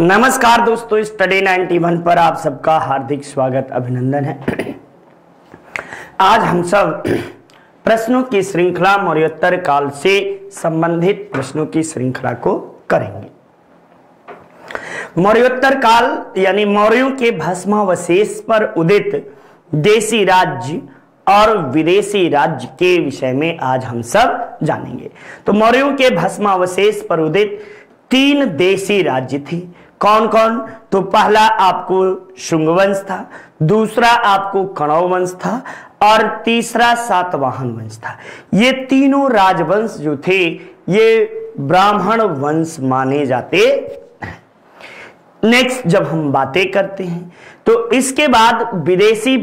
नमस्कार दोस्तों, स्टडी 91 पर आप सबका हार्दिक स्वागत अभिनंदन है। आज हम सब प्रश्नों की श्रृंखला मौर्योत्तर काल से संबंधित प्रश्नों की श्रृंखला को करेंगे। मौर्योत्तर काल यानी मौर्यों के भस्मावशेष पर उदित देशी राज्य और विदेशी राज्य के विषय में आज हम सब जानेंगे। तो मौर्यों के भस्मावशेष पर उदित 3 देशी राज्य थे। कौन कौन? तो पहला आपको शुंग वंश था, दूसरा आपको कणव वंश था और तीसरा सातवाहन वंश था। ये तीनों राजवंश जो थे ये ब्राह्मण वंश माने जाते। नेक्स्ट जब हम बातें करते हैं तो इसके बाद विदेशी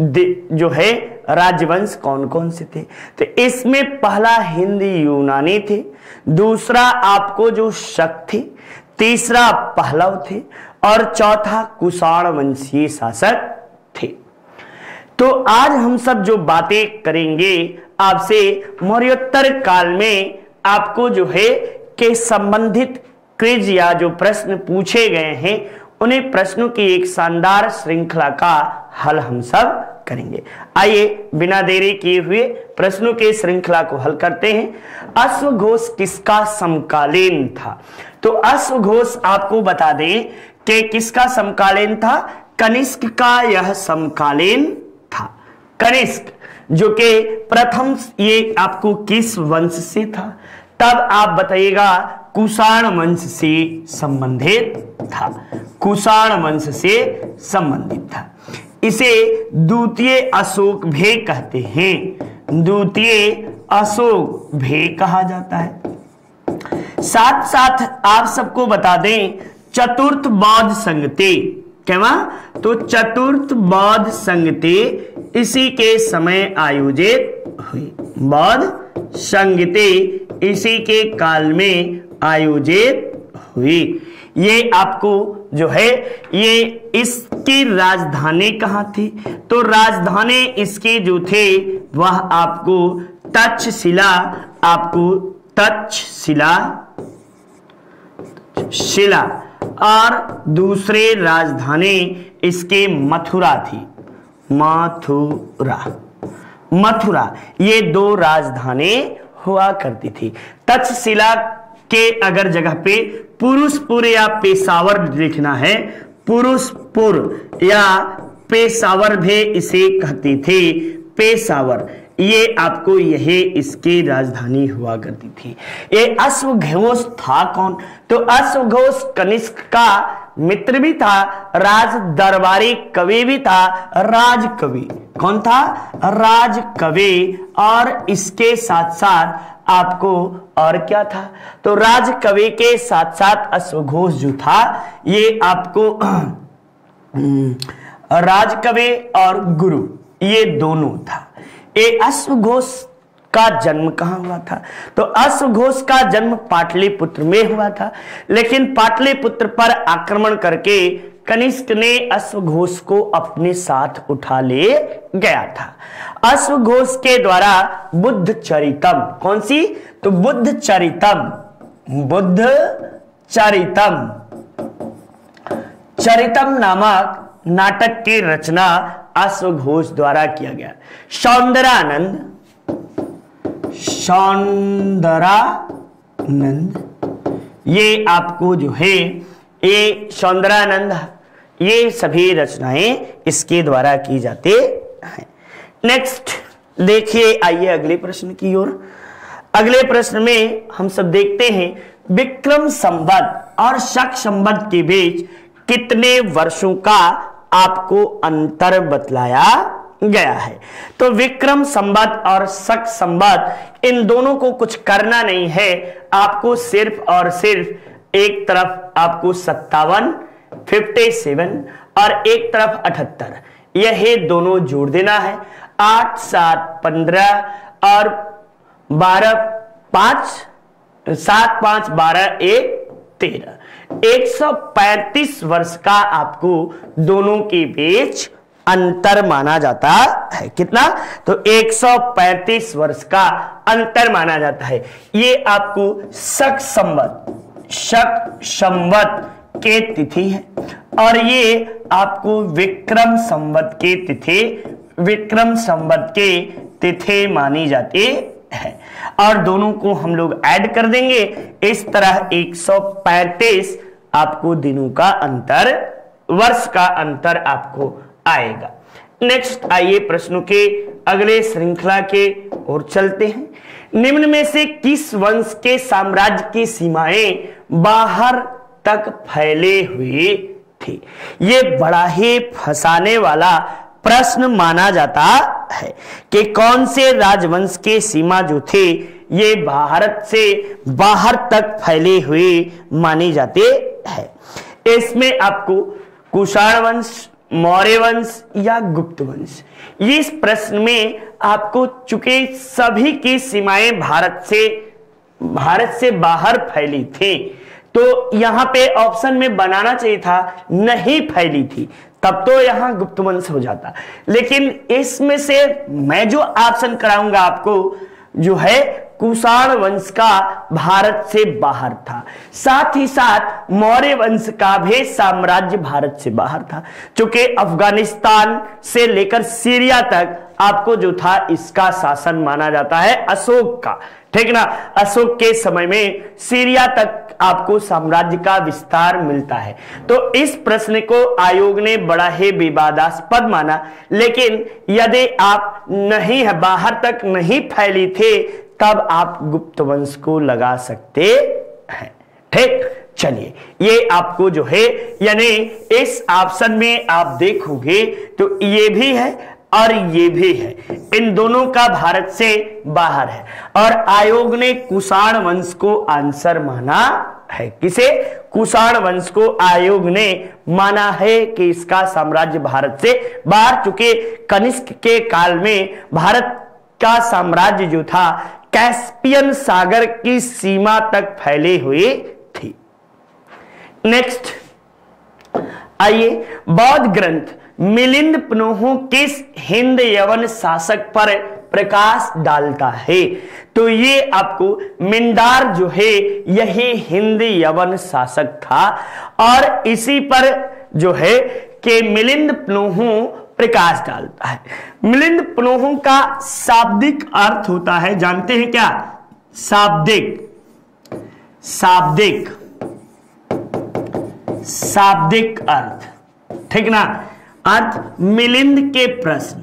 जो है राजवंश कौन कौन से थे? तो इसमें पहला हिंदी यूनानी थे, दूसरा आपको जो शक थे, तीसरा पहलव थे और चौथा कुषाण वंशीय शासक थे। तो आज हम सब जो बातें करेंगे आपसे मौर्योत्तर काल में आपको जो है के संबंधित क्विज या जो प्रश्न पूछे गए हैं उन्हें प्रश्नों की एक शानदार श्रृंखला का हल हम सब करेंगे। आइए बिना देरी किए हुए प्रश्नों के श्रृंखला को हल करते हैं। अश्वघोष किसका समकालीन था? तो अश्वघोष आपको बता दें कि किसका समकालीन था? कनिष्क का यह समकालीन था। कनिष्क जो कि प्रथम ये आपको किस वंश से था? तब आप बताइएगा कुषाण वंश से संबंधित था। कुषाण वंश से संबंधित था। इसे द्वितीय अशोक भी कहते हैं, द्वितीय अशोक भी कहा जाता है। साथ साथ आप सबको बता दें चतुर्थ बौद्ध संगति क्या? तो चतुर्थ बौद्ध संगति इसी के समय आयोजित हुई। बौद्ध संगति इसी के काल में आयोजित हुई। ये आपको जो है ये इसकी राजधानी कहाँ थी? तो राजधानी इसके जो थे वह आपको तक्षशिला, आपको तक्षशिला शिला और दूसरे राजधानी इसके मथुरा थी। मथुरा, मथुरा ये दो राजधानी हुआ करती थी। तक्षशिला के अगर जगह पे पुरुषपुर या पेशावर लिखना है, पुरुषपुर या पेशावर भी इसे कहती थी। पेशावर ये आपको यही इसकी राजधानी हुआ करती थी। ये अश्वघोष था कौन? तो अश्वघोष कनिष्क का मित्र भी था, राज दरबारी कवि भी था। राजकवि कौन था? राजकवि। और इसके साथ साथ आपको और क्या था? तो राजकवि के साथ साथ अश्वघोष जो था ये आपको राजकवि और गुरु ये दोनों था। ये अश्वघोष का जन्म कहाँ हुआ था? तो अश्वघोष का जन्म पाटलिपुत्र में हुआ था, लेकिन पाटलिपुत्र पर आक्रमण करके कनिष्क ने अश्वघोष को अपने साथ उठा ले गया था। अश्वघोष के द्वारा बुद्ध चरितम, कौन सी? तो बुद्ध चरितम, बुद्ध चरितम, चरितम नामक नाटक की रचना अश्वघोष द्वारा किया गया। सौंदरानंद, सौंदरानंद ये आपको जो है ये सौंदरानंद, ये सभी रचनाएं इसके द्वारा की जाती हैं। नेक्स्ट देखिए, आइए अगले प्रश्न की ओर। अगले प्रश्न में हम सब देखते हैं विक्रम संवत और शक संवत के बीच कितने वर्षों का आपको अंतर बतलाया गया है? तो विक्रम संवत और शक संवत इन दोनों को कुछ करना नहीं है, आपको सिर्फ और सिर्फ एक तरफ आपको 57, 57 और एक तरफ 78 यह दोनों जोड़ देना है। 8, 7, 15 और 12, 5, 7, 5, 12, 1, 13 135 वर्ष का आपको दोनों के बीच अंतर माना जाता है। कितना? तो 135 वर्ष का अंतर माना जाता है। ये आपको शक संवत के तिथि है और ये आपको विक्रम संवत के तिथि मानी जाती है और दोनों को हम लोग ऐड कर देंगे। इस तरह 135 आपको दिनों का अंतर, वर्ष का अंतर आपको आएगा। नेक्स्ट आइए प्रश्नों के अगले श्रृंखला के ओर चलते हैं। निम्न में से किस वंश के साम्राज्य की सीमाएं बाहर तक फैले हुए थी? ये बड़ा ही फंसाने वाला प्रश्न माना जाता है कि कौन से राजवंश के सीमा जो थे ये भारत से बाहर तक फैले हुए माने जाते हैं। इसमें आपको कुषाण वंश, मौर्य वंश या गुप्त वंश, इस प्रश्न में आपको चूंकि सभी की सीमाएं भारत से बाहर फैली थी तो यहाँ पे ऑप्शन में बनाना चाहिए था नहीं फैली थी, तब तो यहाँ गुप्त वंश हो जाता। लेकिन इसमें से मैं जो ऑप्शन कराऊंगा आपको जो है कुषाण वंश का भारत से बाहर था, साथ ही साथ मौर्य वंश का भी साम्राज्य भारत से बाहर था, क्योंकि अफगानिस्तान से लेकर सीरिया तक आपको जो था इसका शासन माना जाता है अशोक का, ठीक ना। अशोक के समय में सीरिया तक आपको साम्राज्य का विस्तार मिलता है। तो इस प्रश्न को आयोग ने बड़ा ही विवादास्पद माना, लेकिन यदि आप नहीं है बाहर तक नहीं फैली थे तब आप गुप्त वंश को लगा सकते हैं, ठीक। चलिए ये आपको जो है यानी इस ऑप्शन में आप देखोगे तो ये भी है और ये भी है, इन दोनों का भारत से बाहर है और आयोग ने कुषाण वंश को आंसर माना है। किसे? कुषाण वंश को आयोग ने माना है कि इसका साम्राज्य भारत से बाहर, चूंकि कनिष्क के काल में भारत का साम्राज्य जो था कैस्पियन सागर की सीमा तक फैले हुए थी। नेक्स्ट आइए, बौद्ध ग्रंथ मिलिंद पन्हों किस हिंद यवन शासक पर प्रकाश डालता है? तो ये आपको मिंदार जो है यही हिंद यवन शासक था और इसी पर जो है कि मिलिंद पन्हों प्रकाश डालता है। मिलिंद पन्हों का शाब्दिक अर्थ होता है, जानते हैं क्या? शाब्दिक अर्थ, ठीक ना। अर्थ मिलिंद के प्रश्न,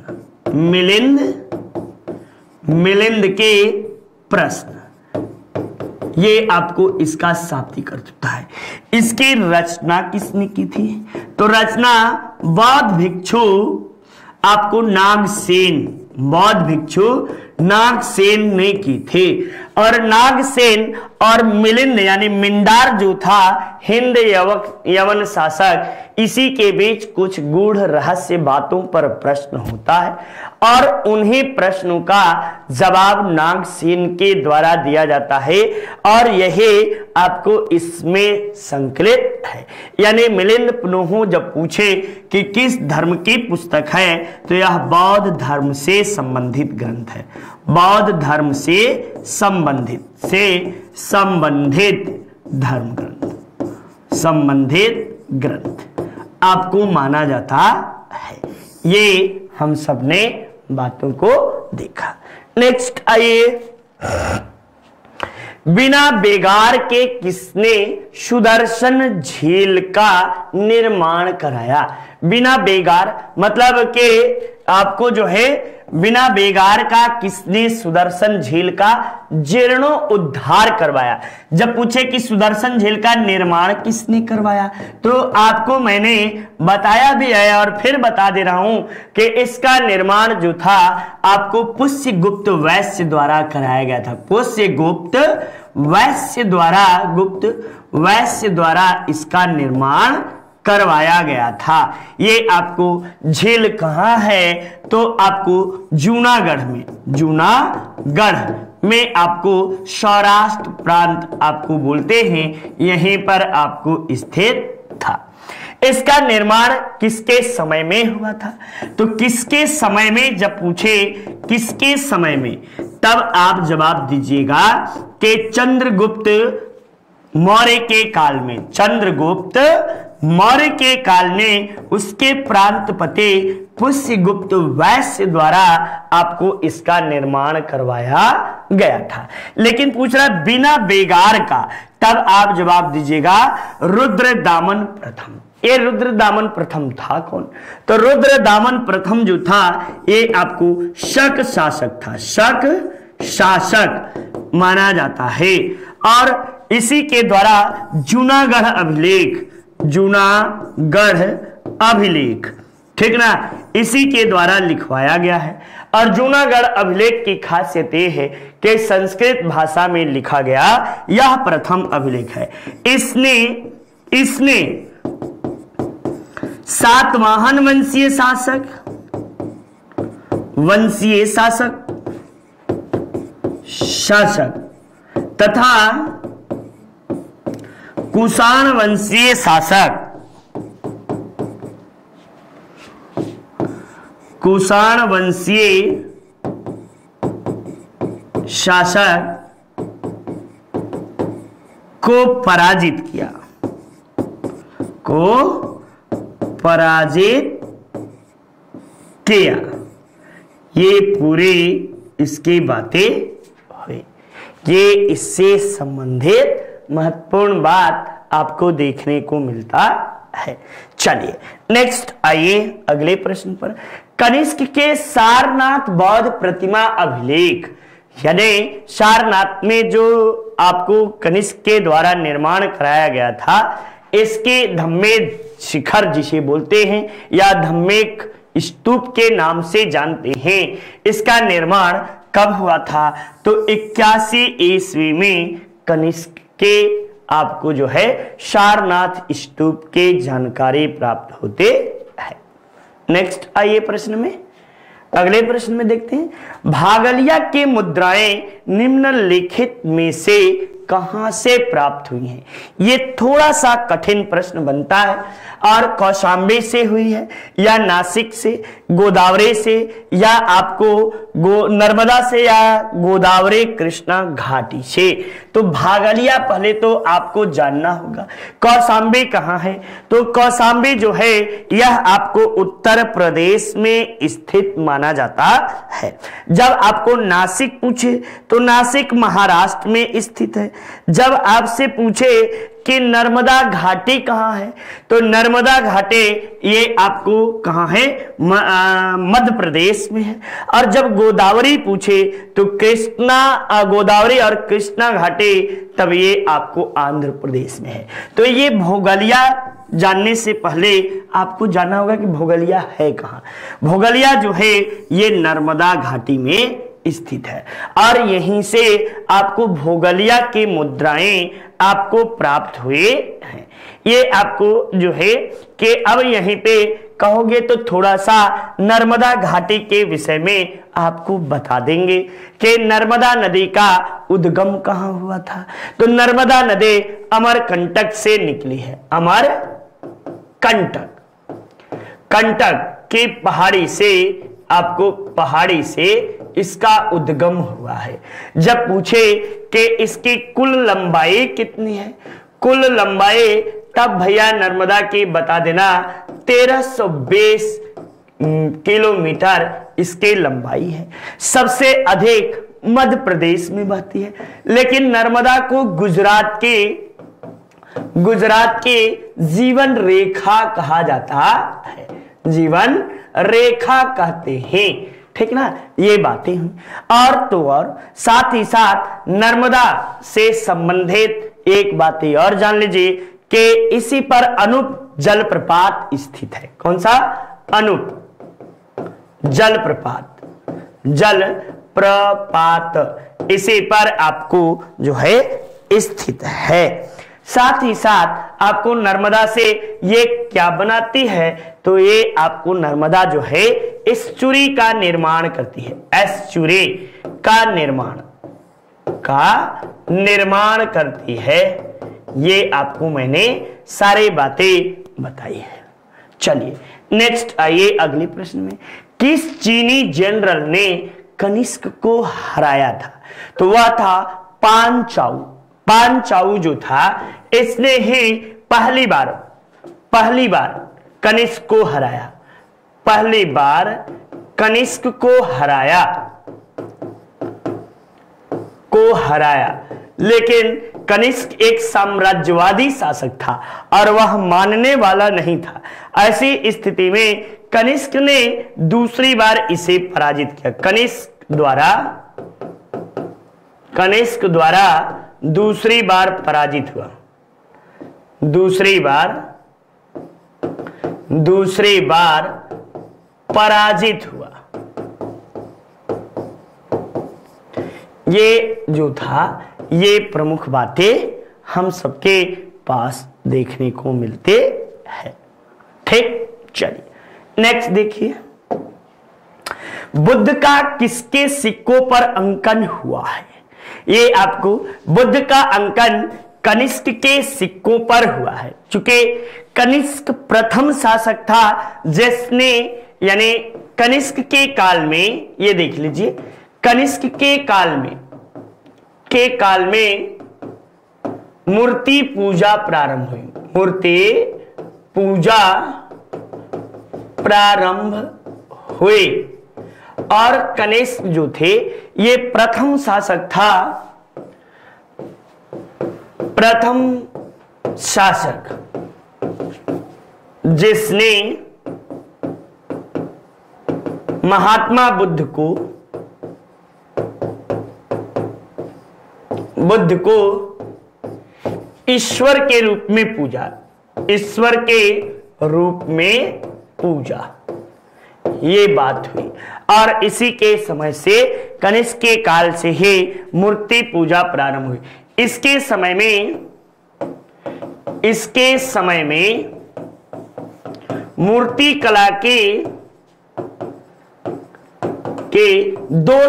मिलिंद के प्रश्न, ये आपको इसका शाब्दिक अर्थ होता है। इसकी रचना किसने की थी? तो रचना बौद्ध भिक्षु आपको नागसेन, बौद्ध भिक्षु नागसेन ने की थी। और नागसेन और मिलिंद यानी मिंदार जो था हिंद यवन शासक, इसी के बीच कुछ गूढ़ रहस्य बातों पर प्रश्न होता है और उन्हीं प्रश्नों का जवाब नागसेन के द्वारा दिया जाता है और यही आपको इसमें संकलित है। यानी मिलिंद पन्हों जब पूछे कि किस धर्म की पुस्तक है तो यह बौद्ध धर्म से संबंधित ग्रंथ है, बौद्ध धर्म से संबंधित धर्म ग्रंथ आपको माना जाता है। ये हम सबने बातों को देखा। नेक्स्ट आइए, बिना बेगार के किसने सुदर्शन झील का निर्माण कराया? बिना बेगार मतलब के आपको जो है बिना बेगार का किसने सुदर्शन झील का जीर्णोद्धार करवाया? जब पूछे कि सुदर्शन झील का निर्माण किसने करवाया तो आपको मैंने बताया भी है और फिर बता दे रहा हूं कि इसका निर्माण जो था आपको पुष्यगुप्त वैश्य द्वारा कराया गया था। गुप्त वैश्य द्वारा इसका निर्माण करवाया गया था। ये आपको झील कहाँ है तो आपको जूनागढ़ में आपको सौराष्ट्र प्रांत आपको बोलते हैं, यहीं पर आपको स्थित था। इसका निर्माण किसके समय में हुआ था तो किसके समय में जब पूछे किसके समय में तब आप जवाब दीजिएगा कि चंद्रगुप्त मौर्य के काल में, चंद्रगुप्त मौर्य के काल ने उसके प्रांतपति पुष्यगुप्त वैश्य द्वारा आपको इसका निर्माण करवाया गया था। लेकिन पूछ रहा बिना बेगार का, तब आप जवाब दीजिएगा रुद्रदामन प्रथम। ये रुद्रदामन प्रथम था कौन? तो रुद्रदामन प्रथम जो था ये आपको शक शासक था, शक शासक माना जाता है। और इसी के द्वारा जूनागढ़ अभिलेख, जूनागढ़ अभिलेख, ठीक ना, इसी के द्वारा लिखवाया गया है। और जूनागढ़ अभिलेख की खासियत यह है कि संस्कृत भाषा में लिखा गया यह प्रथम अभिलेख है। इसने सातवाहन वंशीय शासक तथा कुषाण वंशीय शासक, कुषाण वंशीय शासक को पराजित किया, ये पूरे इसकी बातें हुई। ये इससे संबंधित महत्वपूर्ण बात आपको देखने को मिलता है। चलिए नेक्स्ट आइए अगले प्रश्न पर। कनिष्क के सारनाथ बौद्ध प्रतिमा अभिलेख, यानी सारनाथ में जो आपको कनिष्क के द्वारा निर्माण कराया गया था, इसके धम्मे शिखर जिसे बोलते हैं या धम्मेक स्तूप के नाम से जानते हैं, इसका निर्माण कब हुआ था? तो 81 ईस्वी में कनिष्क के आपको जो है सारनाथ स्तूप के जानकारी प्राप्त होते है। नेक्स्ट आइए प्रश्न में, अगले प्रश्न में देखते हैं भागलिया के मुद्राएं निम्नलिखित में से कहां से प्राप्त हुई हैं? ये थोड़ा सा कठिन प्रश्न बनता है। और कौशाम्बी से हुई है या नासिक से, गोदावरी से या आपको नर्मदा से या गोदावरी कृष्णा घाटी से। तो भागलिया पहले तो आपको जानना होगा। कौशाम्बी कहाँ है? तो कौशाम्बी जो है यह आपको उत्तर प्रदेश में स्थित माना जाता है। जब आपको नासिक पूछे तो नासिक महाराष्ट्र में स्थित है। जब आपसे पूछे कि नर्मदा घाटी कहाँ है, तो नर्मदा घाटी ये आपको कहाँ है? मध्य प्रदेश में है। और जब गोदावरी पूछे तो गोदावरी और कृष्णा घाटी, तब ये आपको आंध्र प्रदेश में है। तो ये भौगोलिया जानने से पहले आपको जानना होगा कि भौगोलिया है कहाँ। भौगोलिया जो है ये नर्मदा घाटी में स्थित है। और यहीं से आपको भौगोलिया के मुद्राएं आपको प्राप्त हुए हैं। ये आपको जो है कि अब यहीं पे कहोगे तो थोड़ा सा नर्मदा घाटी के विषय में आपको बता देंगे कि नर्मदा नदी का उद्गम कहाँ हुआ था। तो नर्मदा नदी अमरकंटक से निकली है। अमरकंटक के पहाड़ी से इसका उद्गम हुआ है। जब पूछे कि इसकी कुल लंबाई कितनी है, कुल लंबाई, तब भैया नर्मदा की बता देना 1320 किलोमीटर इसकी लंबाई है। सबसे अधिक मध्य प्रदेश में बहती है, लेकिन नर्मदा को गुजरात के जीवन रेखा कहा जाता है, जीवन रेखा कहते हैं, ठीक ना। ये बातें हुई। और तो और साथ ही साथ नर्मदा से संबंधित एक बात और जान लीजिए कि इसी पर अनुप जलप्रपात स्थित है। कौन सा? अनुप जलप्रपात इसी पर आपको जो है स्थित है। साथ ही साथ आपको नर्मदा से ये क्या बनाती है? तो ये आपको नर्मदा जो है एस्चुरी का निर्माण करती है, एस्चुरी का निर्माण करती है। ये आपको मैंने सारे बातें बताई है। चलिए नेक्स्ट आइए अगले प्रश्न में। किस चीनी जनरल ने कनिष्क को हराया था? तो वह था पांचाऊ। पांचाऊ जो था इसने ही पहली बार कनिष्क को हराया, लेकिन कनिष्क एक साम्राज्यवादी शासक था और वह मानने वाला नहीं था। ऐसी स्थिति में कनिष्क ने दूसरी बार इसे पराजित किया। कनिष्क द्वारा दूसरी बार पराजित हुआ। दूसरी बार पराजित हुआ। ये जो था ये प्रमुख बातें हम सबके पास देखने को मिलते हैं। ठीक, चलिए नेक्स्ट देखिए, बुद्ध का किसके सिक्कों पर अंकन हुआ है। ये आपको बुद्ध का अंकन कनिष्क के सिक्कों पर हुआ है। चूंकि कनिष्क प्रथम शासक था जिसने यानी कनिष्क के काल में, ये देख लीजिए, कनिष्क के काल में मूर्ति पूजा प्रारंभ हुई। और कनिष्क जो थे ये प्रथम शासक था। प्रथम शासक जिसने महात्मा बुद्ध को ईश्वर के रूप में पूजा, ये बात हुई। और इसी के समय से, कनिष्क के काल से ही मूर्ति पूजा प्रारंभ हुई। इसके समय में मूर्ति कला के दो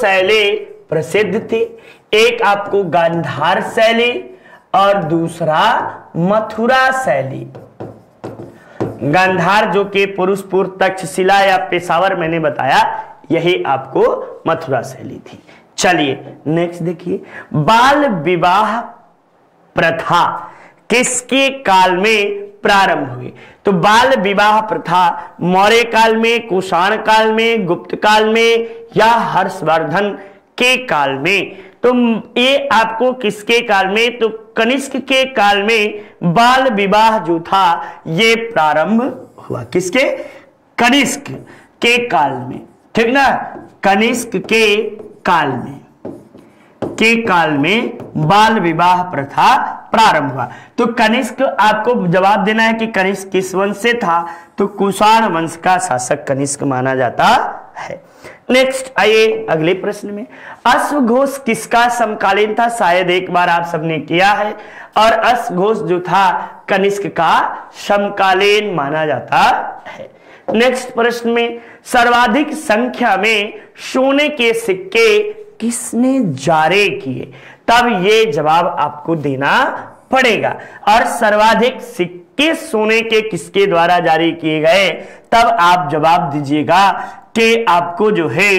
शैली प्रसिद्ध थे। एक आपको गांधार शैली और दूसरा मथुरा शैली। गांधार जो कि पुरुषपुर, तक्षशिला या पेशावर मैंने बताया, यही आपको मथुरा शैली थी। चलिए नेक्स्ट देखिए, बाल विवाह प्रथा किसके काल में प्रारंभ हुई। तो बाल विवाह प्रथा मौर्य काल में, कुषाण काल में, गुप्त काल में या हर्षवर्धन के काल में। तो ये आपको किसके काल में, तो कनिष्क के काल में बाल विवाह जो था ये प्रारंभ हुआ। किसके, कनिष्क के काल में। ठीक ना, कनिष्क के काल में बाल विवाह प्रथा प्रारंभ हुआ। तो कनिष्क, आपको जवाब देना है कि कनिष्क किस वंश से था, तो कुषाण वंश का शासक कनिष्क माना जाता है। नेक्स्ट आइए अगले प्रश्न में, अश्वघोष किसका समकालीन था। शायद एक बार आप सबने किया है। और अश्वघोष जो था कनिष्क का समकालीन माना जाता है। नेक्स्ट प्रश्न में, सर्वाधिक संख्या में सोने के सिक्के किसने जारी किए। तब ये जवाब आपको देना पड़ेगा। और सर्वाधिक सिक्के सोने के किसके द्वारा जारी किए गए, तब आप जवाब दीजिएगा कि आपको जो है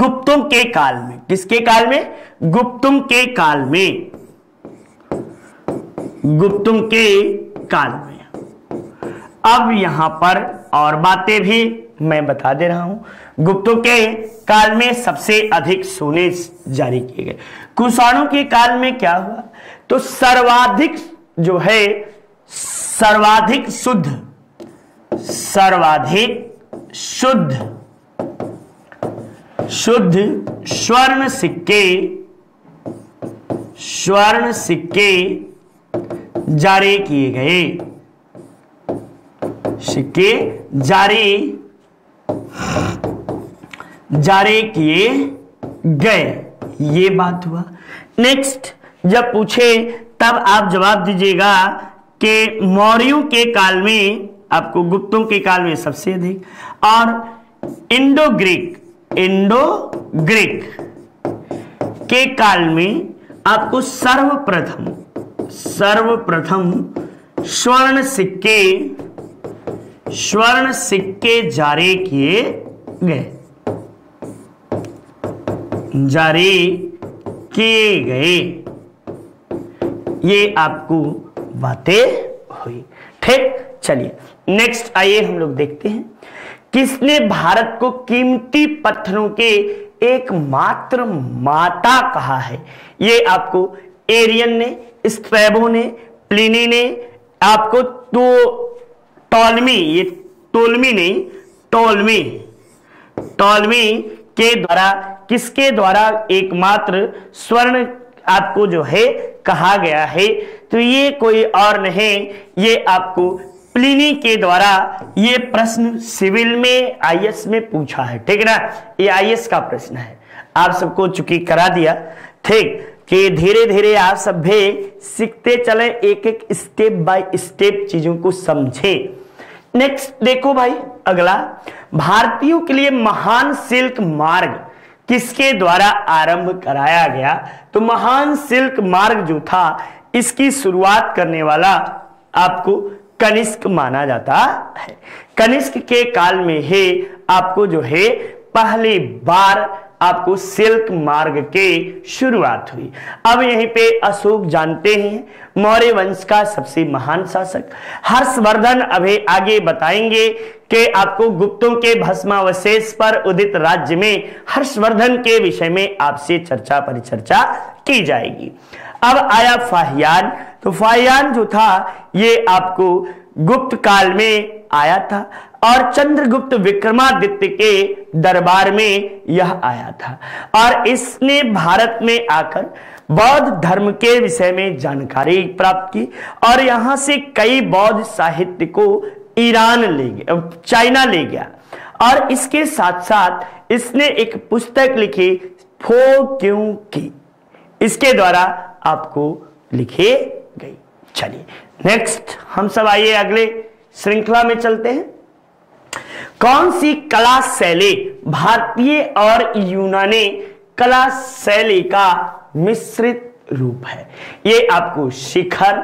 गुप्तों के काल में। किसके काल में, गुप्तों के काल में। गुप्तों के काल में। अब यहां पर और बातें भी मैं बता दे रहा हूं। गुप्तों के काल में सबसे अधिक सोने जारी किए गए। कुषाणों के काल में क्या हुआ, तो सर्वाधिक शुद्ध स्वर्ण सिक्के जारी किए गए। सिक्के जारी किए गए, ये बात हुआ। नेक्स्ट जब पूछे तब आप जवाब दीजिएगा कि मौर्यों के काल में, आपको गुप्तों के काल में सबसे अधिक, और इंडो ग्रीक के काल में आपको सर्वप्रथम स्वर्ण सिक्के जारी किए गए। ये आपको बातें हुई, ठीक। चलिए नेक्स्ट आइए हम लोग देखते हैं किसने भारत को कीमती पत्थरों के एकमात्र माता कहा है। ये आपको एरियन ने, स्ट्रैबो ने, प्लिनी ने, आपको तो टॉलमी, ये टोलमी नहीं, टोलमी, टोलमी के द्वारा, किसके द्वारा एकमात्र स्वर्ण आपको जो है कहा गया है। तो ये कोई और नहीं, ये आपको प्लिनी के द्वारा। ये प्रश्न सिविल में आईएएस में पूछा है, ठीक ना, ये आईएएस का प्रश्न है। आप सबको चुकी करा दिया, ठीक, कि धीरे धीरे आप सब भी सीखते चले, एक एक स्टेप बाय स्टेप चीजों को समझे। नेक्स्ट देखो भाई अगला, भारतीयों के लिए महान सिल्क मार्ग किसके द्वारा आरंभ कराया गया। तो महान सिल्क मार्ग जो था इसकी शुरुआत करने वाला आपको कनिष्क माना जाता है। कनिष्क के काल में ही आपको जो है पहली बार आपको सिल्क मार्ग के शुरुआत हुई। अब यहीं पे अशोक जानते हैं मौर्य वंश का सबसे महान शासक। हर्षवर्धन अभी आगे बताएंगे कि आपको गुप्तों के भस्मावशेष पर उदित राज्य में हर्षवर्धन के विषय में आपसे चर्चा परिचर्चा की जाएगी। अब आया फाहियान। तो फाहियान जो था ये आपको गुप्त काल में आया था और चंद्रगुप्त विक्रमादित्य के दरबार में यह आया था और इसने भारत में आकर बौद्ध धर्म के विषय में जानकारी प्राप्त की और यहां से कई बौद्ध साहित्य को ईरान ले गया, चाइना ले गया। और इसके साथ साथ इसने एक पुस्तक लिखी फो क्यों की, इसके द्वारा आपको लिखे गई। चलिए नेक्स्ट हम सब आइए अगले श्रृंखला में चलते हैं। कौन सी कला शैली भारतीय और यूनानी कला शैली का मिश्रित रूप है। ये आपको शिखर,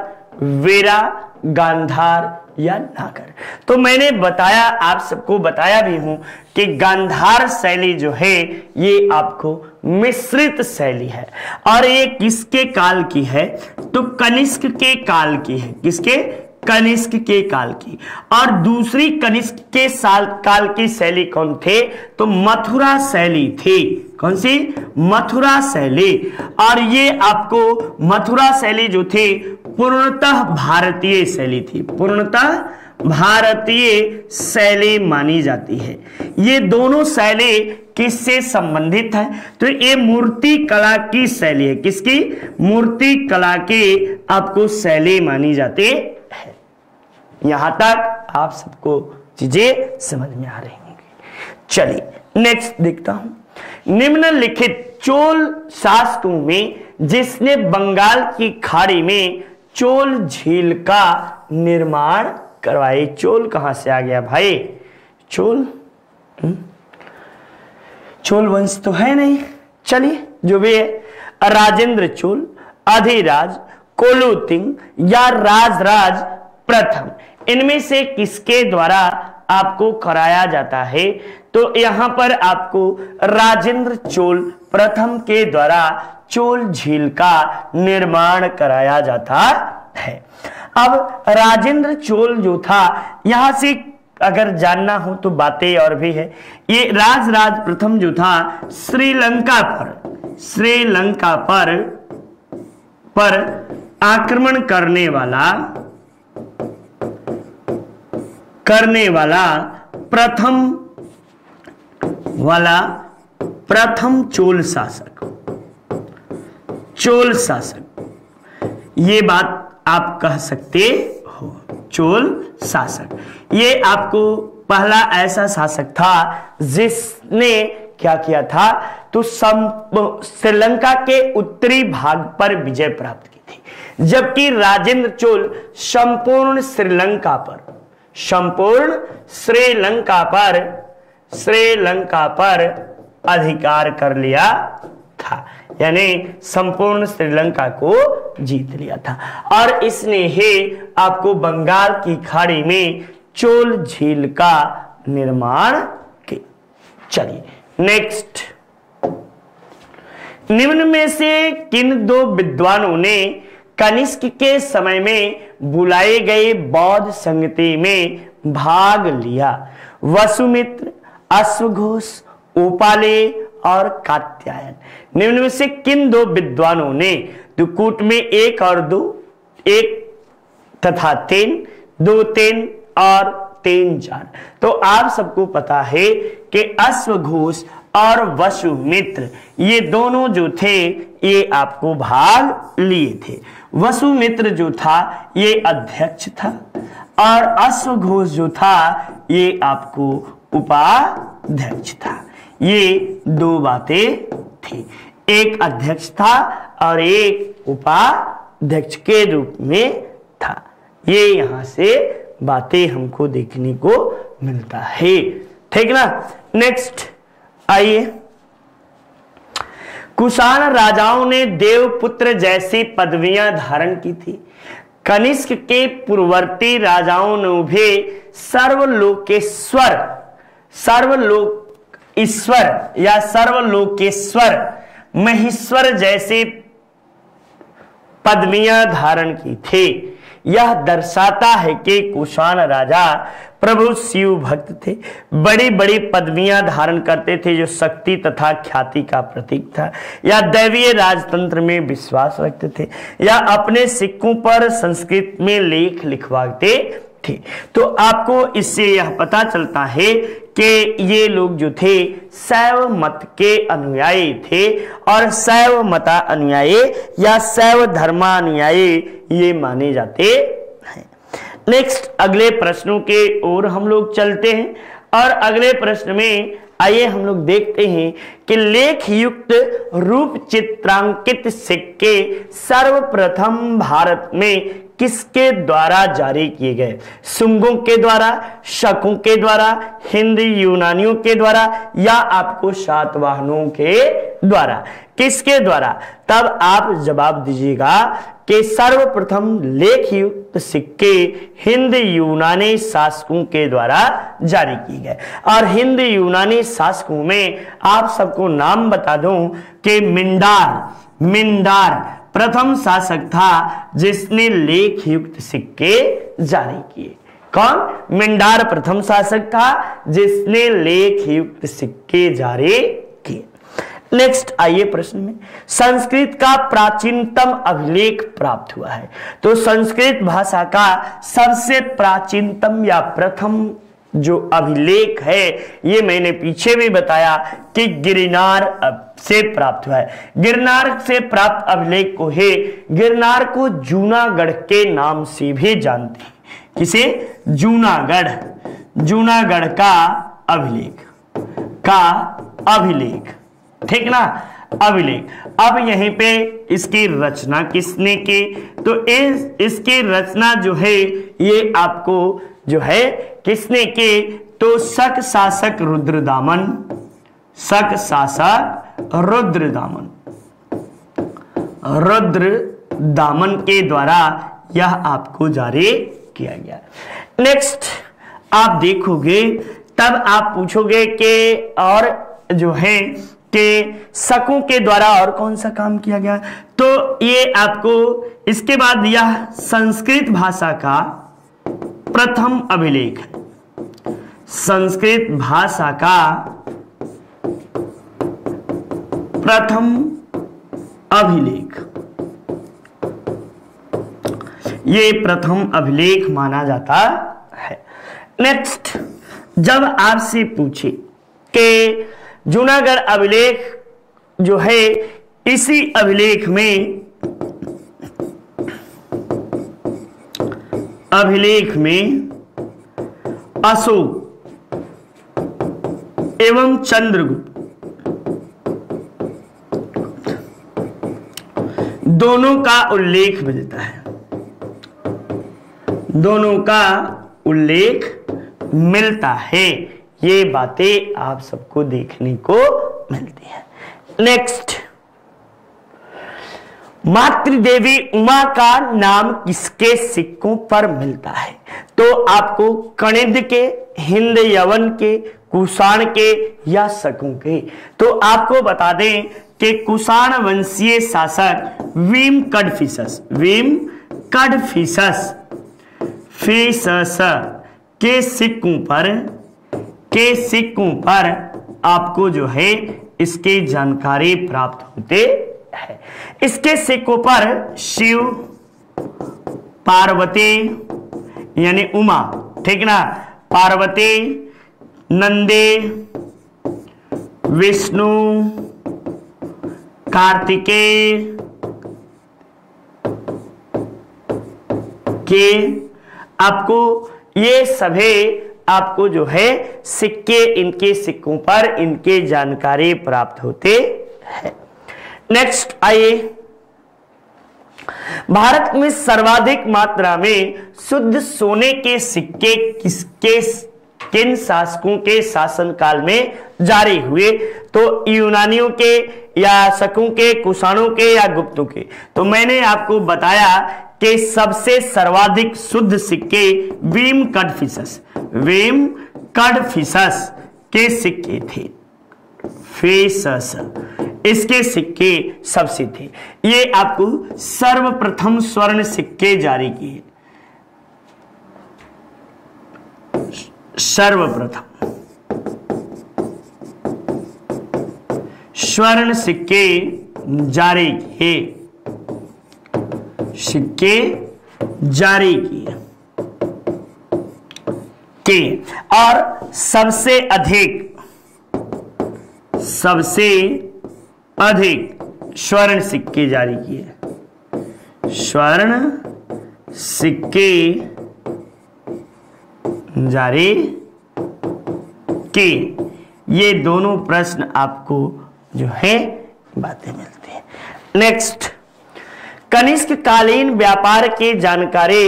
वेरा, गांधार या नागर। तो मैंने बताया, आप सबको बताया भी हूं कि गांधार शैली जो है ये आपको मिश्रित शैली है और ये किसके काल की है, तो कनिष्क के काल की है। किसके? कनिष्क के काल की। और दूसरी कनिष्क के साल काल की शैली कौन थे, तो मथुरा शैली थी। कौन सी? मथुरा शैली। और ये आपको मथुरा शैली जो थी पूर्णतः भारतीय शैली थी, पूर्णतः भारतीय शैली मानी जाती है। ये दोनों शैली किससे संबंधित है, तो ये मूर्ति कला की शैली है। किसकी? मूर्ति कला की आपको शैली मानी जाती है। यहां तक आप सबको चीजें समझ में आ रही होंगी। चलिए नेक्स्ट देखता हूं, निम्नलिखित चोल शासकों में जिसने बंगाल की खाड़ी में चोल झील का निर्माण करवाए। चोल कहां से आ गया भाई? चोल चोल वंश तो है नहीं, चलिए जो भी है, राजेंद्र चोल, अधिराज, कोलुतिंग या राजराज प्रथम, इनमें से किसके द्वारा आपको कराया जाता है, तो यहां पर आपको राजेंद्र चोल प्रथम के द्वारा चोल झील का निर्माण कराया जाता है। अब राजेंद्र चोल जो था, यहां से अगर जानना हो तो बातें और भी है। ये राजराज प्रथम जो था श्रीलंका पर, श्रीलंका पर आक्रमण करने वाला प्रथम चोल शासक ये बात आप कह सकते हो। चोल शासक ये आपको पहला ऐसा शासक था जिसने क्या किया था, तो श्रीलंका के उत्तरी भाग पर विजय प्राप्त की थी, जबकि राजेंद्र चोल संपूर्ण श्रीलंका पर अधिकार कर लिया था, यानी संपूर्ण श्रीलंका को जीत लिया था। और इसने ही आपको बंगाल की खाड़ी में चोल झील का निर्माण किया। चलिए नेक्स्ट निम्न में से किन दो विद्वानों ने कनिष्क के समय में बुलाए गए बौद्ध संगति में भाग लिया? वसुमित्र, अश्वघोष, उपाले और कात्यायन। निम्न में से किन दो विद्वानों ने, तो कूट में एक और दो, एक तथा तीन, दो तीन और तीन चार। तो आप सबको पता है कि अश्वघोष और वसुमित्र ये दोनों जो थे ये आपको भाग लिए थे। वसुमित्र जो था ये अध्यक्ष था और अश्वघोष जो था ये आपको उपाध्यक्ष था। ये दो बातें थी, एक अध्यक्ष था और एक उपाध्यक्ष के रूप में था। ये यहां से बातें हमको देखने को मिलता है, ठीक ना। नेक्स्ट आइए, कुषाण राजाओं ने देवपुत्र जैसी पदवियां धारण की थी। कनिष्क के पूर्ववर्ती राजाओं ने भी सर्वलोकेश्वर, सर्वलोक ईश्वर या सर्वलोकेश्वर महेश्वर जैसे पदवियां धारण की थी। यह दर्शाता है कि कुषाण राजा प्रभु शिव भक्त थे, बड़ी बड़ी पदवियां धारण करते थे जो शक्ति तथा ख्याति का प्रतीक था, या दैवीय राजतंत्र में विश्वास रखते थे, या अपने सिक्कों पर संस्कृत में लेख लिखवाते थे। तो आपको इससे यह पता चलता है कि ये लोग जो थे शैव मत के अनुयायी थे और शैव मता अनुयायी या शैव धर्मा अनुयायी ये माने जाते हैं। नेक्स्ट अगले प्रश्नों के ओर हम लोग चलते हैं और अगले प्रश्न में आइए हम लोग देखते हैं कि लेख युक्त रूप चित्रांकित सिक्के सर्वप्रथम भारत में किसके द्वारा जारी किए गए? शुंगों के द्वारा, शकों के द्वारा, हिंदी यूनानियों के द्वारा या आपको सातवाहनों के द्वारा? किसके द्वारा? तब आप जवाब दीजिएगा कि सर्वप्रथम लेख युक्त सिक्के हिंद यूनानी शासकों के द्वारा जारी किए गए। और हिंद यूनानी शासकों में आप सबको नाम बता दूं कि मिंडार, मिंडार प्रथम शासक था जिसने लेख युक्त सिक्के जारी किए। कौन? मिंडार प्रथम शासक था जिसने लेख युक्त सिक्के जारी किए। नेक्स्ट आइए प्रश्न में, संस्कृत का प्राचीनतम अभिलेख प्राप्त हुआ है। तो संस्कृत भाषा का सबसे प्राचीनतम या प्रथम जो अभिलेख है ये मैंने पीछे भी बताया कि गिरनार से प्राप्त हुआ है। गिरनार से प्राप्त अभिलेख को है, गिरनार को जूनागढ़ के नाम से भी जानते हैं। किसे? जूनागढ़, जूनागढ़ का अभिलेख, का अभिलेख, ठीक ना, अभिलेख। अब यहीं पे इसकी रचना किसने की? तो इसकी रचना जो है ये आपको जो है किसने के? तो शक शासक रुद्रदामन, शक शासक रुद्रदामन, रुद्रदामन के द्वारा यह आपको जारी किया गया। नेक्स्ट आप देखोगे तब आप पूछोगे कि और जो है के शकों के द्वारा और कौन सा काम किया गया? तो ये आपको इसके बाद यह संस्कृत भाषा का प्रथम अभिलेख है, संस्कृत भाषा का प्रथम अभिलेख। ये प्रथम अभिलेख माना जाता है। नेक्स्ट जब आपसे पूछे कि जूनागढ़ अभिलेख जो है इसी अभिलेख में, अभिलेख में अशोक एवं चंद्रगुप्त दोनों का उल्लेख मिलता है, दोनों का उल्लेख मिलता है। ये बातें आप सबको देखने को मिलती है। नेक्स्ट मातृदेवी उमा का नाम किसके सिक्कों पर मिलता है? तो आपको कणिद के, हिंद यवन के, कुषाण के या शकों के? तो आपको बता दें के कुषाण वंशीय शासक विम कडफिसस के सिक्कों पर आपको जो है इसकी जानकारी प्राप्त होते है। इसके सिक्कों पर शिव, पार्वती यानी उमा, ठीक ना, पार्वती, नंदी, विष्णु, कार्तिकेय के आपको ये सभी आपको जो है सिक्के इनके सिक्कों पर इनके जानकारी प्राप्त होते हैं। नेक्स्ट आइए, भारत में सर्वाधिक मात्रा में शुद्ध सोने के सिक्के किन शासकों के शासनकाल में जारी हुए? तो यूनानियों के या शकों के, कुषाणों के या गुप्तों के। तो मैंने आपको बताया कि सबसे सर्वाधिक शुद्ध सिक्के विम कडफिसस के सिक्के थे, इसके सिक्के सबसे थे। ये आपको सर्वप्रथम स्वर्ण सिक्के जारी किए, सर्वप्रथम स्वर्ण सिक्के जारी किए के और सबसे अधिक स्वर्ण सिक्के जारी के। ये दोनों प्रश्न आपको जो है बातें मिलती हैं। नेक्स्ट, कनिष्क कालीन व्यापार की जानकारी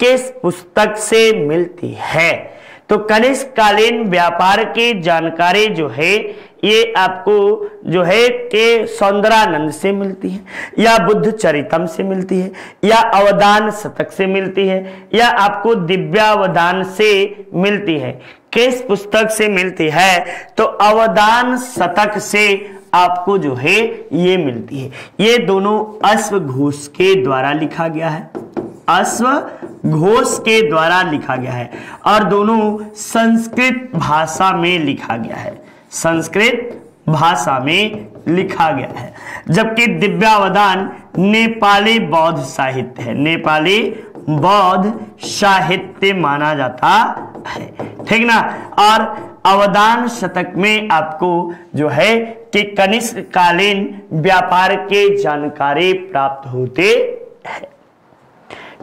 किस पुस्तक से मिलती है? तो कनिष्क कालीन व्यापार की जानकारी जो है ये आपको जो है के सौंदरानंद से मिलती है, या बुद्ध चरितम से मिलती है, या अवदान शतक से मिलती है, या आपको दिव्यावदान से मिलती है। किस पुस्तक से मिलती है? तो अवदान शतक से आपको जो है ये मिलती है। ये दोनों अश्वघोष के द्वारा लिखा गया है, अश्वघोष के द्वारा लिखा गया है और दोनों संस्कृत भाषा में लिखा गया है, संस्कृत भाषा में लिखा गया है। जबकि दिव्यावदान नेपाली बौद्ध साहित्य है, नेपाली बौद्ध साहित्य माना जाता है, ठीक ना। और अवदान शतक में आपको जो है कि कनिष्क कालीन व्यापार के जानकारी प्राप्त होते हैं।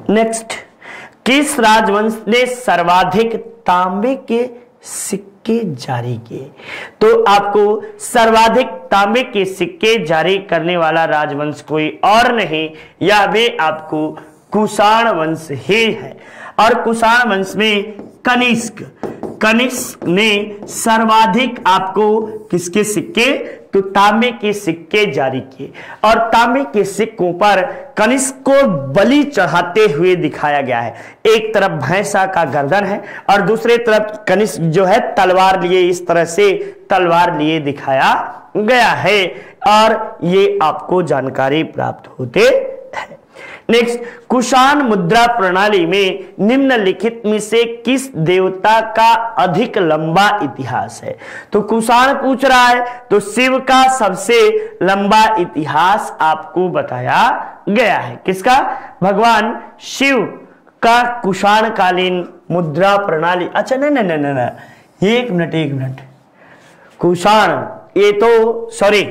नेक्स्ट, किस राजवंश ने सर्वाधिक तांबे के सिक्के जारी किए? तो आपको सर्वाधिक तांबे के सिक्के जारी करने वाला राजवंश कोई और नहीं, या वे आपको कुषाण वंश ही है। और कुषाण वंश में कनिष्क ने सर्वाधिक आपको किसके सिक्के, तो तांबे के सिक्के जारी किए। और तांबे के सिक्कों पर कनिष्क को बलि चढ़ाते हुए दिखाया गया है। एक तरफ भैंसा का गर्दन है और दूसरे तरफ कनिष्क जो है तलवार लिए, इस तरह से तलवार लिए दिखाया गया है, और ये आपको जानकारी प्राप्त होते है। नेक्स्ट, कुषाण मुद्रा प्रणाली में निम्नलिखित में से किस देवता का अधिक लंबा इतिहास है? तो कुषाण पूछ रहा है, तो शिव का सबसे लंबा इतिहास आपको बताया गया है। किसका? भगवान शिव का कुषाण कालीन मुद्रा प्रणाली। अच्छा, नहीं, एक मिनट, कुषाण ये तो सॉरी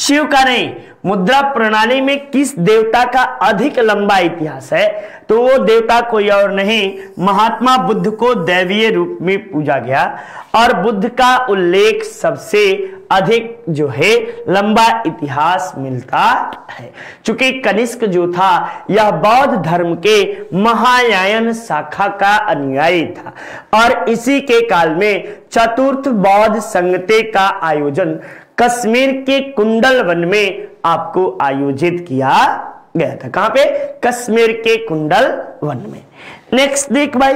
शिव का नहीं, मुद्रा प्रणाली में किस देवता का अधिक लंबा इतिहास है? तो वो देवता कोई और नहीं, महात्मा बुद्ध को दैवीय रूप में पूजा गया और बुद्ध का उल्लेख सबसे अधिक जो है लंबा इतिहास मिलता है। चूंकि कनिष्क जो था यह बौद्ध धर्म के महायान शाखा का अनुयायी था और इसी के काल में चतुर्थ बौद्ध संगते का आयोजन कश्मीर के कुंडल वन में आपको आयोजित किया गया था। कहां पे? कश्मीर के कुंडल वन में। नेक्स्ट देख भाई,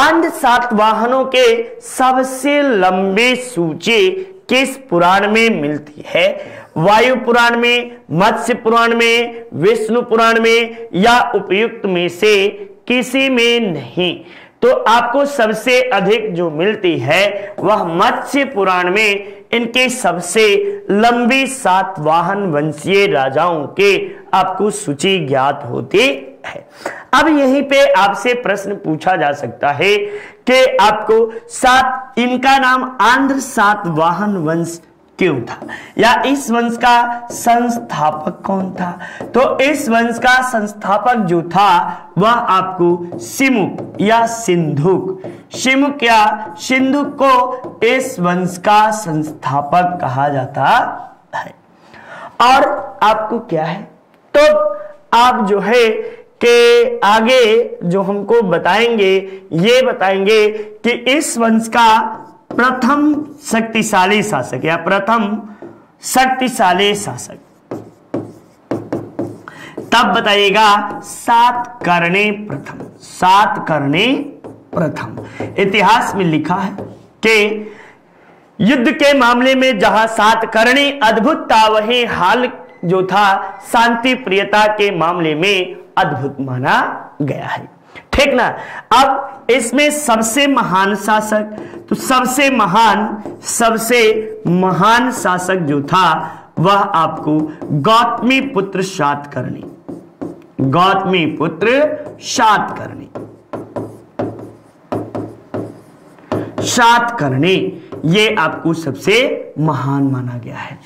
आंध सातवाहनों के सबसे लंबे सूची किस पुराण में मिलती है? वायु पुराण में, मत्स्य पुराण में, विष्णु पुराण में या उपयुक्त में से किसी में नहीं। तो आपको सबसे अधिक जो मिलती है वह मत्स्य पुराण में इनके सबसे लंबी सातवाहन वंशीय राजाओं के आपको सूची ज्ञात होती है। अब यहीं पे आपसे प्रश्न पूछा जा सकता है कि आपको सात, इनका नाम आंध्र सातवाहन वंश क्यों था या इस वंश का संस्थापक कौन था? तो इस वंश का संस्थापक जो था वह आपको सिमुक या सिंधुक, सिमुक या सिंधुक को इस वंश का संस्थापक कहा जाता है। और आपको क्या है, तो आप जो है के आगे जो हमको बताएंगे ये बताएंगे कि इस वंश का प्रथम शक्तिशाली शासक या प्रथम शक्तिशाली शासक, तब बताइएगा सात करने प्रथम। इतिहास में लिखा है कि युद्ध के मामले में जहां सात करने अद्भुत था, वही हाल जो था शांति प्रियता के मामले में अद्भुत माना गया है, ठीक ना। अब इसमें सबसे महान शासक, तो सबसे महान शासक जो था वह आपको गौतमी पुत्र सातकर्णी, ये आपको सबसे महान माना गया है।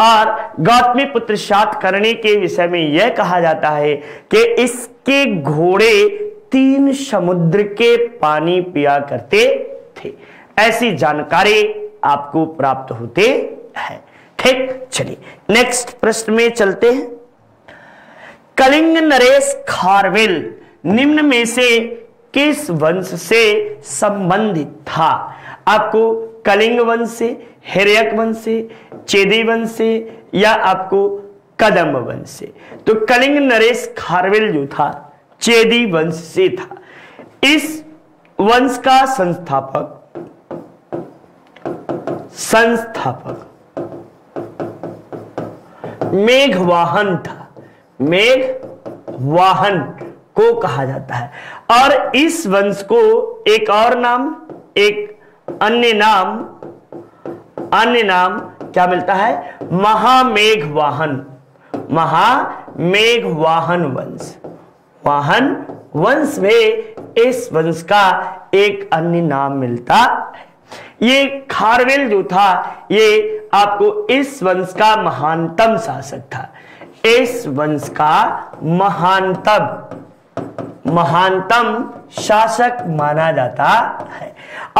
और गौतमी पुत्र सातकर्णी के विषय में यह कहा जाता है कि इसके घोड़े 3 समुद्र के पानी पिया करते थे। ऐसी जानकारी आपको प्राप्त होते है, ठीक। चलिए नेक्स्ट प्रश्न में चलते हैं। कलिंग नरेश खारवेल निम्न में से किस वंश से संबंधित था? आपको कलिंग वंश से, हिरण्यक वंश से, चेदी वंश से या आपको कदम्ब वंश से? तो कलिंग नरेश खारवेल जो था चेदी वंश से था। इस वंश का संस्थापक मेघवाहन था, मेघवाहन को कहा जाता है। और इस वंश को एक और नाम, एक अन्य नाम क्या मिलता है? महामेघवाहन वंश। में इस वंश का एक अन्य नाम मिलता है। ये खारवेल जो था ये आपको इस वंश का महानतम शासक था, इस वंश का महानतम शासक माना जाता है।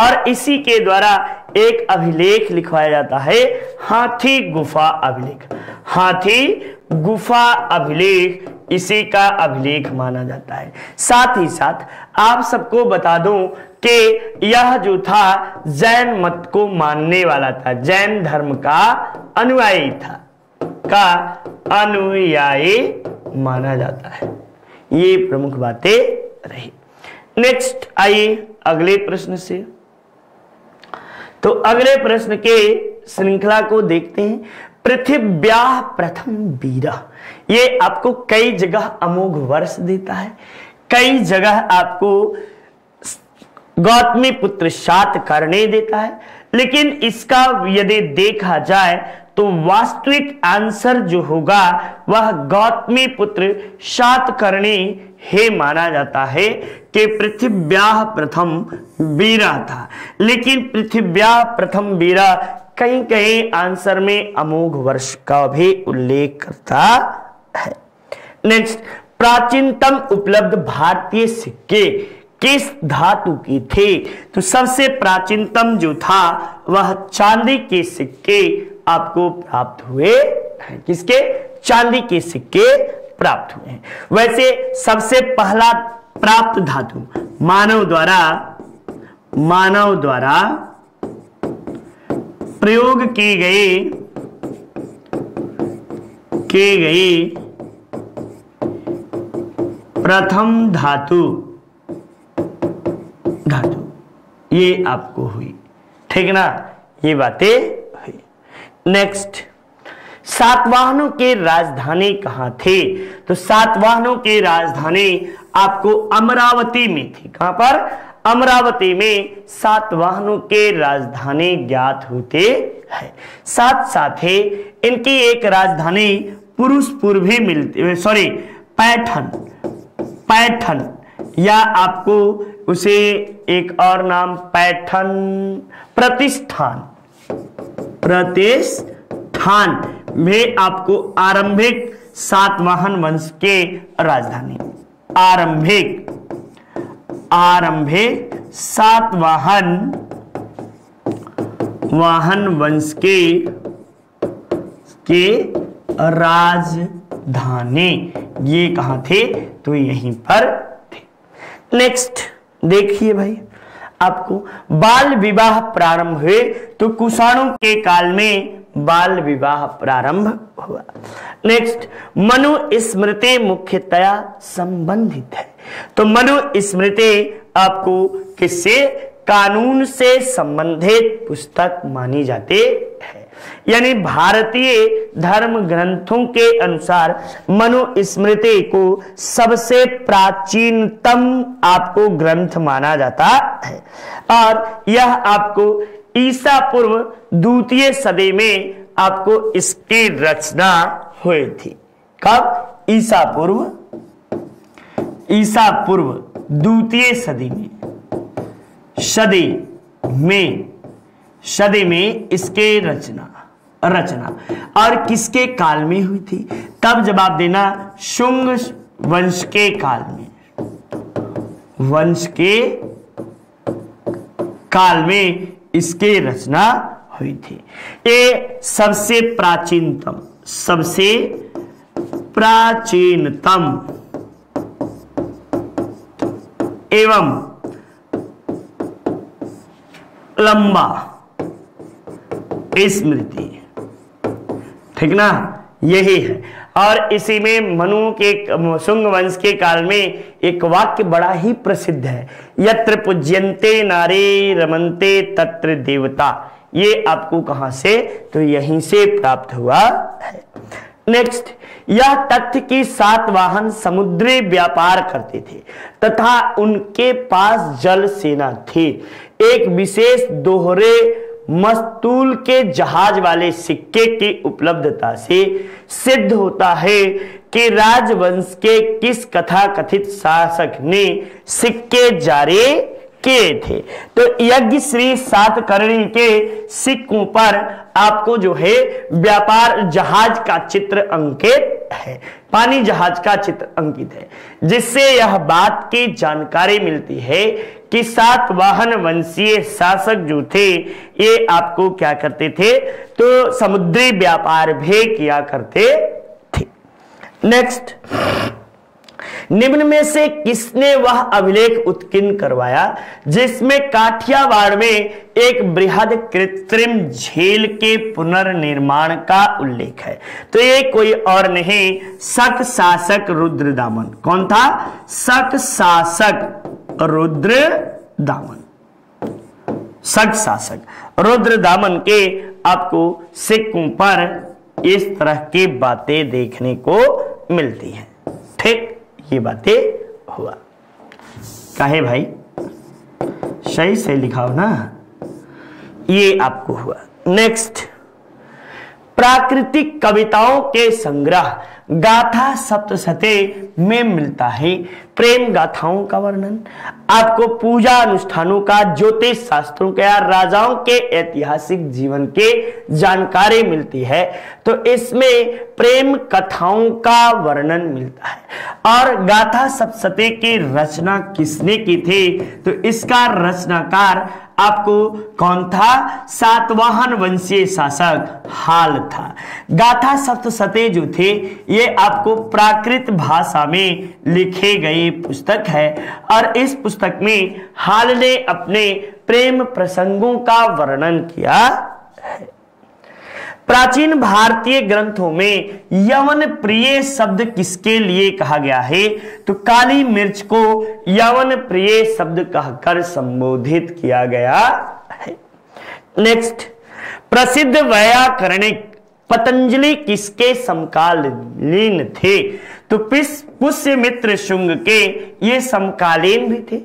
और इसी के द्वारा एक अभिलेख लिखवाया जाता है, हाथी गुफा अभिलेख इसी का अभिलेख माना जाता है। साथ ही साथ आप सबको बता दूं कि यह जो था जैन मत को मानने वाला था, जैन धर्म का अनुयायी था, का अनुयायी माना जाता है। ये प्रमुख बातें रही। नेक्स्ट आइए अगले प्रश्न से। तो अगले प्रश्न के श्रृंखला को देखते हैं। पृथिव्या प्रथम वीरा, ये आपको कई जगह अमोघ वर्ष देता है, कई जगह आपको गौतमी पुत्र सातकर्णी देता है, लेकिन इसका यदि देखा जाए तो वास्तविक आंसर जो होगा वह गौतमी पुत्र सातकर्णी हे माना जाता है कि पृथिव्याः प्रथम वीरा था। लेकिन पृथिव्याः प्रथम वीरा कहीं कहीं आंसर में अमोघ वर्ष का भी उल्लेख करता है। नेक्स्ट, प्राचीनतम उपलब्ध भारतीय सिक्के किस धातु की थे? तो सबसे प्राचीनतम जो था वह चांदी के सिक्के आपको प्राप्त हुए हैं। किसके? चांदी के सिक्के प्राप्त हुए हैं। वैसे सबसे पहला प्राप्त धातु मानव द्वारा प्रयोग की गई प्रथम धातु ये आपको हुई, ठीक ना। ये बातें हुई। नेक्स्ट, सातवाहनों के राजधानी कहाँ थे? तो सातवाहनों की राजधानी आपको अमरावती में थी। कहां पर? अमरावती में सातवाहनों के राजधानी ज्ञात होते हैं। साथ साथ ही इनकी एक राजधानी पुरुषपुर भी मिलती, सॉरी पैठन, पैठन या आपको उसे एक और नाम पैठन प्रतिष्ठान, प्रतिष्ठान में आपको आरंभिक सातवाहन वंश के राजधानी, आरंभिक सातवाहन वाहन वंश के राजधानी ये कहाँ थे? तो यहीं पर थे। नेक्स्ट देखिए भाई, आपको बाल विवाह प्रारंभ हुए तो कुषाणों के काल में बाल विवाह प्रारंभ हुआ। नेक्स्ट, मनुस्मृति मुख्यतया संबंधित है। तो मनुस्मृति आपको किससे? कानून से संबंधित पुस्तक मानी जाती है। यानी भारतीय धर्म ग्रंथों के अनुसार मनुस्मृति को सबसे प्राचीनतम आपको ग्रंथ माना जाता है और यह आपको ईसा पूर्व 2वीं सदी में आपको इसकी रचना हुई थी। कब? ईसा पूर्व 2वीं सदी में इसके रचना और किसके काल में हुई थी? तब जवाब देना, शुंग वंश के काल में, इसके रचना हुई थी। ये सबसे प्राचीनतम एवं लंबा स्मृति, ठीक ना, यही है। और इसी में मनु के शुंग वंश के काल में एक वाक्य बड़ा ही प्रसिद्ध है, यत्र पूज्यन्ते नारे रमन्ते तत्र देवता। ये आपको कहां से? तो यहीं से प्राप्त हुआ है। नेक्स्ट, यह तथ्य कि सातवाहन समुद्री व्यापार करते थे तथा उनके पास जल सेना थी, एक विशेष दोहरे मस्तूल के जहाज वाले सिक्के की उपलब्धता से सिद्ध होता है कि राजवंश के किस कथाकथित शासक ने सिक्के जारी किए थे। तो यज्ञश्री सातकर्णी के सिक्कों पर आपको जो है व्यापार जहाज का चित्र अंकित है, पानी जहाज का चित्र अंकित है, जिससे यह बात की जानकारी मिलती है कि सातवाहन वंशीय शासक जो थे ये आपको क्या करते थे? तो समुद्री व्यापार भी किया करते थे। नेक्स्ट, निम्न में से किसने वह अभिलेख उत्कीर्ण करवाया जिसमें काठियावाड़ में एक बृहद कृत्रिम झील के पुनर्निर्माण का उल्लेख है? तो ये कोई और नहीं, शक शासक रुद्रदामन। कौन था? शक शासक रुद्रदामन। शक शासक रुद्रदामन के आपको सिक्कों पर इस तरह की बातें देखने को मिलती हैं। ठीक, ये बातें हुआ काहे भाई, सही से लिखाओ ना, ये आपको हुआ। नेक्स्ट, प्राकृतिक कविताओं के संग्रह गाथा सप्तशती में मिलता है प्रेम गाथाओं का वर्णन, आपको पूजा अनुष्ठानों का, ज्योतिष शास्त्रों का, राजाओं के ऐतिहासिक जीवन के जानकारी मिलती है। तो इसमें प्रेम कथाओं का वर्णन मिलता है। और गाथा सप्तशती की रचना किसने की थी? तो इसका रचनाकार आपको कौन था? सातवाहन वंशीय शासक हाल था। गाथा सप्तशती जो थे ये आपको प्राकृत भाषा में लिखे गए पुस्तक है और इस पुस्तक में हाल ने अपने प्रेम प्रसंगों का वर्णन किया है। प्राचीन भारतीय ग्रंथों में यवन प्रिय शब्द किसके लिए कहा गया है? तो काली मिर्च को यवन प्रिय शब्द कहकर संबोधित किया गया है। नेक्स्ट, प्रसिद्ध वैयाकरणिक पतंजलि किसके समकालीन थे? तो पुष्यमित्र शुंग के ये समकालीन भी थे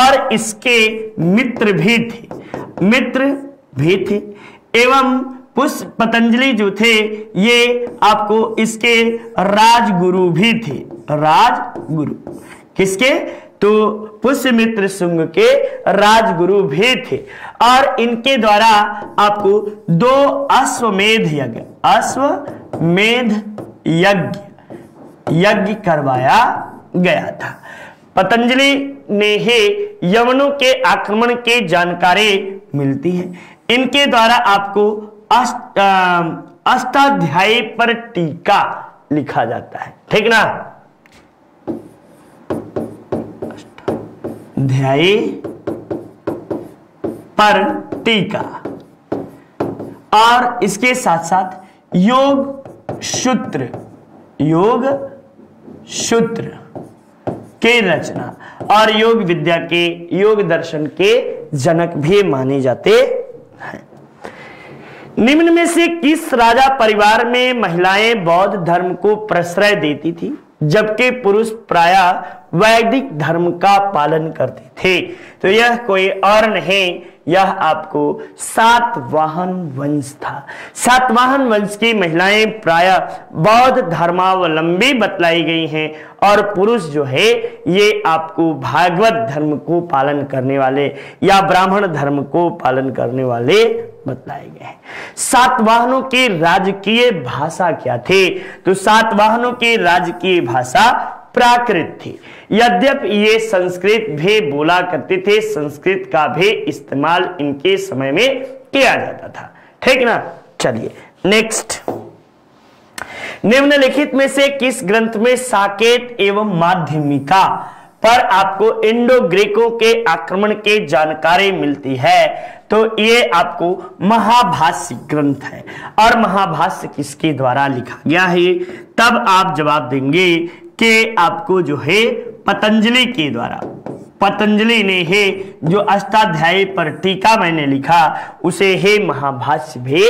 और इसके मित्र भी थे एवं पुष्य पतंजलि जो थे ये आपको इसके राजगुरु भी थे। राजगुरु किसके? तो पुष्यमित्र शुंग के राजगुरु भी थे और इनके द्वारा आपको दो अश्वमेध यज्ञ यज्ञ करवाया गया था। पतंजलि ने ही यवनों के आक्रमण के जानकारी मिलती है। इनके द्वारा आपको अष्टाध्यायी पर टीका लिखा जाता है, ठीक ना? अष्टाध्यायी पर टीका और इसके साथ साथ योग सूत्र के रचना और योग विद्या के योग दर्शन के जनक भी माने जाते हैं। निम्न में से किस राजा परिवार में महिलाएं बौद्ध धर्म को प्रश्रय देती थी जबकि पुरुष प्राय वैदिक धर्म का पालन करते थे? तो यह कोई और नहीं, यह आपको सातवाहन वंश था। सातवाहन वंश की महिलाएं प्राय बौद्ध धर्मावलंबी बतलाई गई हैं और पुरुष जो है ये आपको भागवत धर्म को पालन करने वाले या ब्राह्मण धर्म को पालन करने वाले बतलाए गए हैं। सातवाहनों की राजकीय भाषा क्या थी? तो सातवाहनों की राजकीय भाषा प्राकृत थी। यद्यपि ये संस्कृत भी बोला करते थे, संस्कृत का भी इस्तेमाल इनके समय में किया जाता था, ठीक ना? चलिए नेक्स्ट, निम्नलिखित में से किस ग्रंथ में साकेत एवं माध्यमिका पर आपको इंडो ग्रीकों के आक्रमण के जानकारी मिलती है? तो ये आपको महाभाष्य ग्रंथ है और महाभाष्य किसके द्वारा लिखा गया है? तब आप जवाब देंगे कि आपको जो है पतंजलि के द्वारा। पतंजलि ने है जो अष्टाध्यायी पर टीका मैंने लिखा उसे है महाभाष्य भी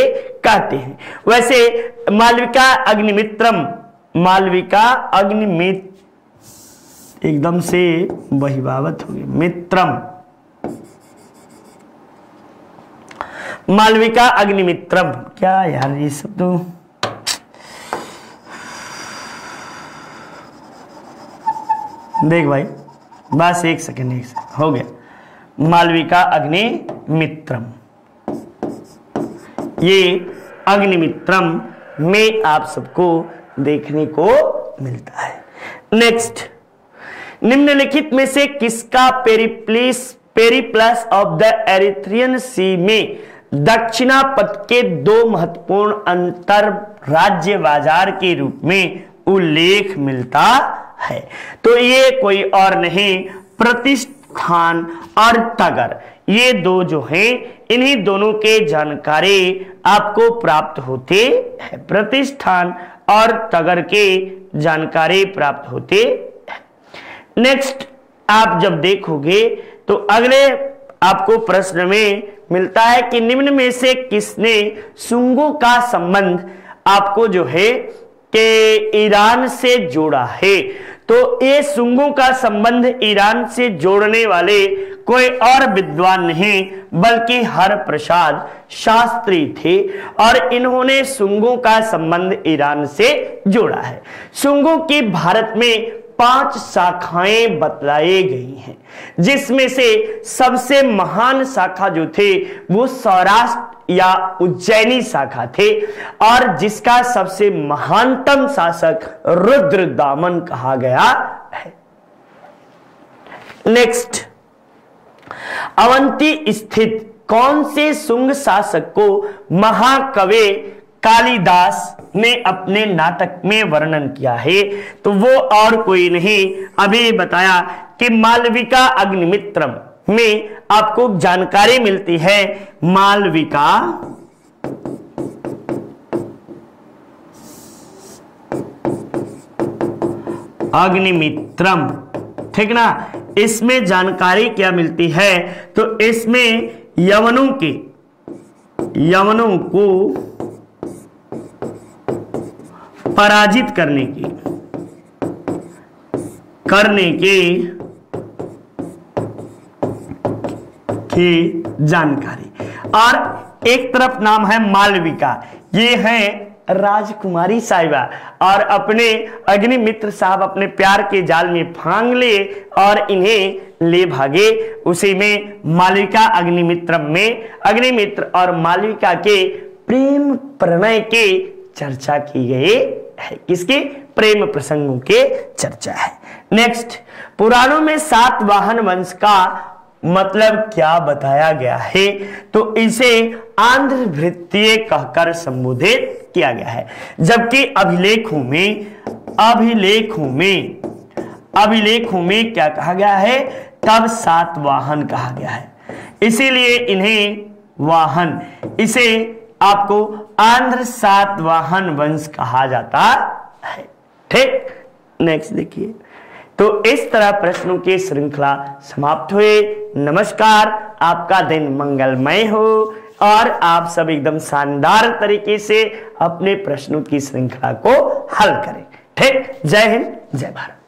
कहते हैं। वैसे मालविका अग्निमित्रम एकदम से बहिवावत हो गई, मालविका अग्निमित्रम क्या यार ये सब तो देख भाई बस एक सेकंड हो गया। मालविका अग्निमित्रम, ये अग्निमित्रम में आप सबको देखने को मिलता है। नेक्स्ट, निम्नलिखित में से किसका Periplus of the Erythraean Sea में दक्षिणापथ के दो महत्वपूर्ण अंतर राज्य बाजार के रूप में उल्लेख मिलता है? तो ये कोई और नहीं, प्रतिष्ठान और तगर, ये दो जो हैं इन्हीं दोनों के जानकारी आपको प्राप्त होते हैं। प्रतिष्ठान और तगर के जानकारी प्राप्त होते हैं। नेक्स्ट आप जब देखोगे तो अगले आपको प्रश्न में मिलता है कि निम्न में से किसने शुंगों का संबंध आपको जो है के ईरान से जोड़ा है? तो ये शुंगों का संबंध ईरान से जोड़ने वाले कोई और विद्वान नहीं बल्कि हरप्रसाद शास्त्री थे और इन्होंने शुंगों का संबंध ईरान से जोड़ा है। शुंगों की भारत में 5 शाखाएं बतलाई गई हैं जिसमें से सबसे महान शाखा जो थे वो सौराष्ट्र या उज्जैनी शाखा थे और जिसका सबसे महानतम शासक रुद्रदामन कहा गया है। नेक्स्ट, अवंती स्थित कौन से शुंग शासक को महाकवि कालिदास ने अपने नाटक में वर्णन किया है? तो वो और कोई नहीं, अभी बताया कि मालविका अग्निमित्रम में आपको जानकारी मिलती है। मालविका अग्निमित्रम, ठीक ना? इसमें जानकारी क्या मिलती है? तो इसमें यवनों के यवनों को पराजित करने के जानकारी। और एक तरफ नाम है मालविका, ये है राजकुमारी साहिबा, और अपने अग्निमित्र साहब अपने प्यार के जाल में फांग ले और इन्हें ले भागे। उसी में मालविका अग्निमित्रम में अग्निमित्र और मालविका के प्रेम प्रणय के चर्चा की गई है, इसके प्रेम प्रसंगों के चर्चा है। नेक्स्ट, पुराणों में सातवाहन वंश का मतलब क्या बताया गया है, तो इसे आंध्र भृत्य कहकर संबोधित किया गया है, जबकि अभिलेखों में क्या कहा गया है, तब सातवाहन कहा गया है, इसीलिए इन्हें वाहन, इसे आपको आंध्र सातवाहन वंश कहा जाता है। ठीक, नेक्स्ट देखिए। तो इस तरह प्रश्नों की श्रृंखला समाप्त हुए। नमस्कार, आपका दिन मंगलमय हो और आप सब एकदम शानदार तरीके से अपने प्रश्नों की श्रृंखला को हल करें। ठीक, जय हिंद, जय भारत।